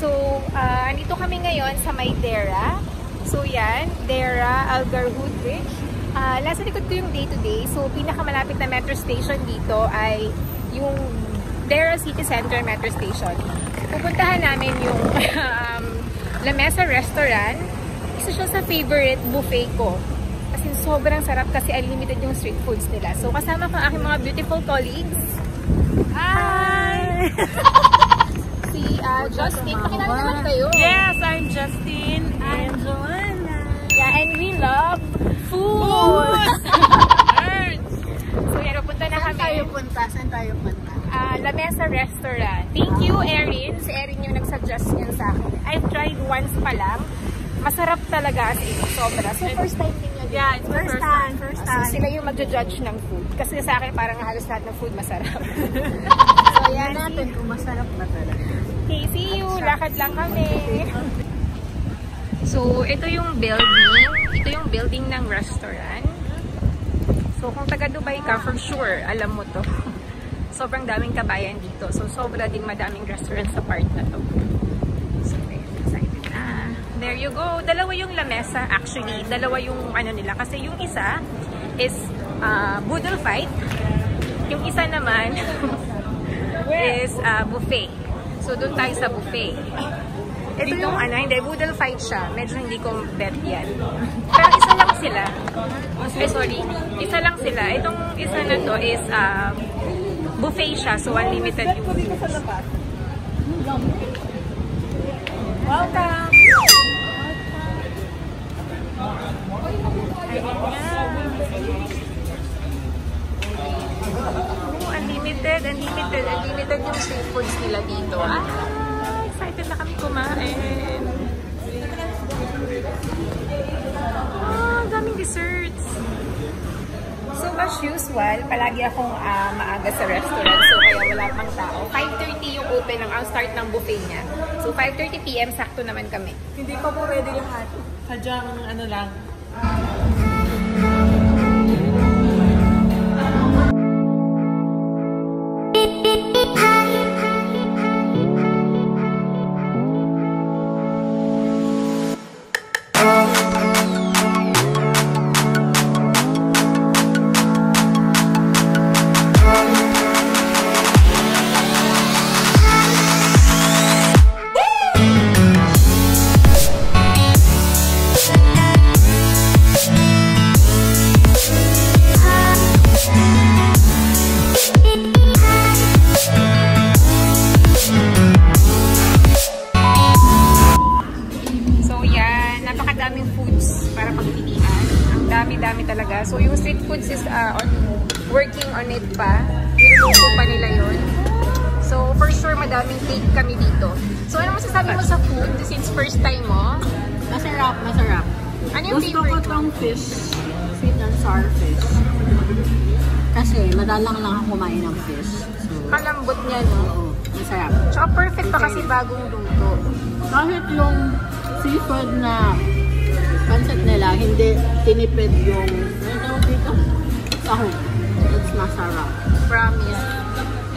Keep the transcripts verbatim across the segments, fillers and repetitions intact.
So, uh, andito kami ngayon sa may Deira. So, yan. Deira, Algarhood Bridge. Uh, nasa likod ko yung day-to-day. So, pinakamalapit na metro station dito ay yung Deira City Center Metro Station. Pupuntahan namin yung um, La Mesa Restaurant. Isa siya sa favorite buffet ko. As in, sobrang sarap kasi unlimited yung street foods nila. So, kasama ko ang aking mga beautiful colleagues. Hi! Si uh, Justin. Pakilala naman kayo. Yes, I'm Justin. I'm Joanna. Yeah, and we love food! So, yan, pupunta na kami. Saan tayo punta? Saan tayo punta? Uh, La Mesa Restaurant. Thank you, Erin. Si Erin yung nagsuggest yun sa akin. I've tried once pa lang. Masarap talaga as in, sobra. So, first time din yun. Yeah, it's first, first time. time. First time. So, sila yung magja-judge ng food. Kasi sa akin, parang halos lahat ng food masarap. So, yan natin kung masarap na talaga. Okay, see you. Lakad lang kami. So, ito yung building. Ito yung building ng restaurant. So, kung taga Dubai ka, for sure, alam mo to. Sobrang daming kabayan dito. So, sobra din madaming restaurant sa part na to. There you go. Dalawa yung La Mesa actually. Dalawa yung ano nila. Kasi yung isa is uh, boodle fight. Yung isa naman is uh, buffet. So doon tayo sa buffet. Ito yung ano, hindi. Boodle fight siya. Medyo hindi ko bet yan. Pero isa lang sila. Eh sorry. Isa lang sila. Itong isa na to is uh, buffet siya. So unlimited yung foods. Welcome! Oh, unlimited, unlimited, unlimited yung street foods nila dito. Ah, excited na kami kumain. Oh, daming desserts. So as usual, palagi akong uh, maaga sa restaurant. So kaya wala pang tao. five thirty yung open ng ang start ng buffet niya. So five thirty p m sakto naman kami. Hindi pa po ready lahat. Sadyang ano lang. Dami talaga. So, yung street foods is uh, on, working on it pa. Niluluto pa nila yun. So, for sure, madaming take kami dito. So, ano masasabi mo sa food since first time mo? Masarap, masarap. Ano yung gusto favorite? Gusto ko tong fish. Sweet and sour fish. Kasi, madalang lang ako kumain ng fish. So, malambot niya, no? Oo, masarap. Tsaka perfect pa kasi bagong luto. Kahit yung seafood na pancit nila, hindi tinipid yung ano dito. Oh, it's masarap. Promise.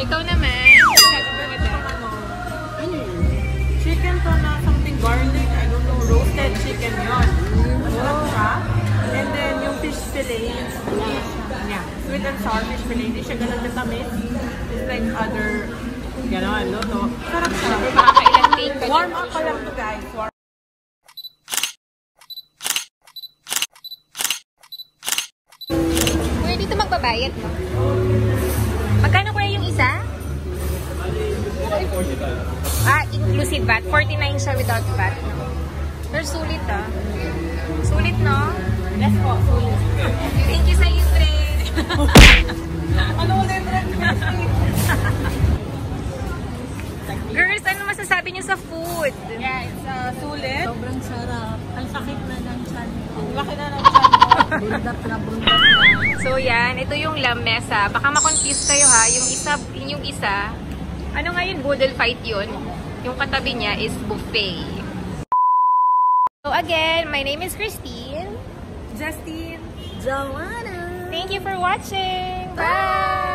Ikaw naman, ano yun? Chicken to na something garlic, I don't know, roasted chicken yun. Oh. And then yung fish fillet. Yeah. Sweet and sour fish fillet. Hindi siya ganun matamis. It's like other, gano'n, no? So, sarap siya. Warm up pa lang to guys. Warm dito magbabayad mo. Magkano kaya yung isa? Ah, inclusive V A T. forty-nine siya without V A T. Pero sulit ah. Sulit no? Yes po, sulit. Thank you sa libre. Ano mo din trend? Girls, ano masasabi niyo sa food? Yeah, it's uh, sulit. Sobrang sarap. Ang sakit na ng chan. Ang laki na ng chan. Bundap na, bundap na. So yan, ito yung La Mesa. Baka makonfuse tayo ha, yung isa, yung isa, ano nga yun, boodle fight yun. Yung katabi niya is buffet. So again, my name is Kristine. Justin. Joanna. Thank you for watching. Bye! Bye.